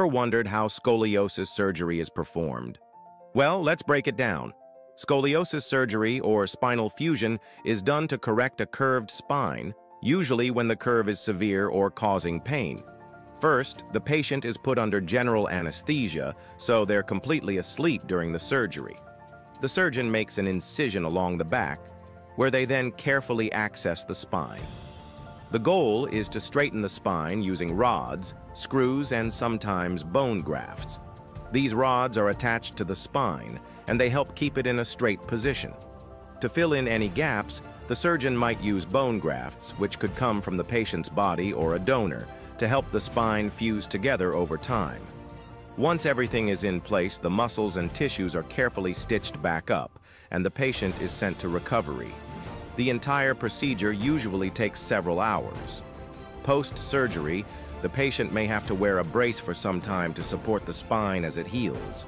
Ever wondered how scoliosis surgery is performed? Well, let's break it down. Scoliosis surgery, or spinal fusion, is done to correct a curved spine, usually when the curve is severe or causing pain. First, the patient is put under general anesthesia, so they're completely asleep during the surgery. The surgeon makes an incision along the back, where they then carefully access the spine. The goal is to straighten the spine using rods, screws, and sometimes bone grafts. These rods are attached to the spine, and they help keep it in a straight position. To fill in any gaps, the surgeon might use bone grafts, which could come from the patient's body or a donor, to help the spine fuse together over time. Once everything is in place, the muscles and tissues are carefully stitched back up, and the patient is sent to recovery. The entire procedure usually takes several hours. Post-surgery, the patient may have to wear a brace for some time to support the spine as it heals.